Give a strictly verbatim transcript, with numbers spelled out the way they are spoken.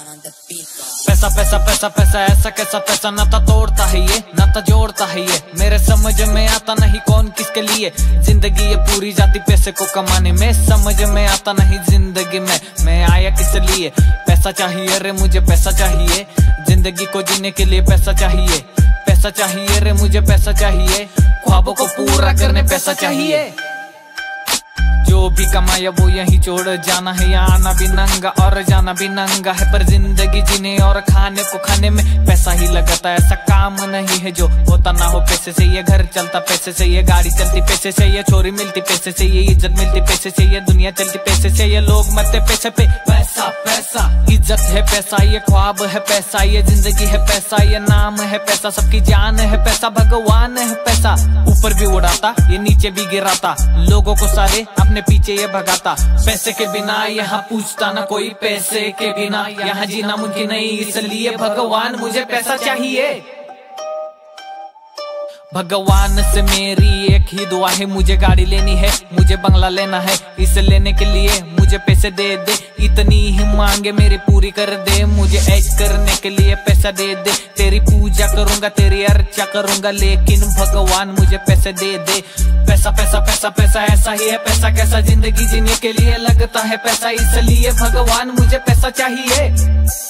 पैसा पैसा पैसा पैसा ऐसा कैसा पैसा, नाता तोड़ता है ये नाता जोड़ता है ये, मेरे समझ में आता नहीं कौन किसके लिए। जिंदगी ये पूरी जाती पैसे को कमाने में, समझ में आता नहीं जिंदगी में मैं आया किस लिए। पैसा चाहिए रे मुझे पैसा चाहिए, जिंदगी को जीने के लिए पैसा चाहिए। पैसा चाहिए रे मुझे पैसा चाहिए, ख्वाबों को पूरा करने पैसा चाहिए। जो भी कमाया वो यही छोड़ जाना है, या आना भी नंगा और जाना भी नंगा है। पर जिंदगी जीने और खाने को खाने में पैसा ही लगाता, ऐसा काम नहीं है जो होता ना हो पैसे से। ये घर चलता पैसे से, ये गाड़ी चलती पैसे से, ये छोरी मिलती पैसे से, ये इज्जत मिलती पैसे से, ये दुनिया चलती पैसे से, ये लोग मरते पैसे पे। पैसा पैसा इज्जत है पैसा, ये ख्वाब है पैसा, ये जिंदगी है पैसा, ये नाम है पैसा, सबकी जान है पैसा, भगवान है पैसा। ऊपर भी उड़ाता ये नीचे भी गिराता, लोगों को सारे अपने पीछे ये भगाता। पैसे के बिना यहाँ पूछता ना कोई, पैसे के बिना यहाँ जीना मुमकिन नहीं, इसलिए भगवान मुझे पैसा चाहिए। भगवान से मेरी एक ही दुआ है, मुझे गाड़ी लेनी है मुझे बंगला लेना है, इसे लेने के लिए मुझे पैसे दे दे। इतनी ही मांगे मेरी पूरी कर दे, मुझे ऐश करने के लिए पैसा दे दे। तेरी पूजा करूंगा तेरी अर्चा करूंगा, लेकिन भगवान मुझे पैसे दे दे। पैसा पैसा पैसा पैसा ऐसा ही है पैसा कैसा, जिंदगी जीने के लिए लगता है पैसा, इसलिए भगवान मुझे पैसा चाहिए।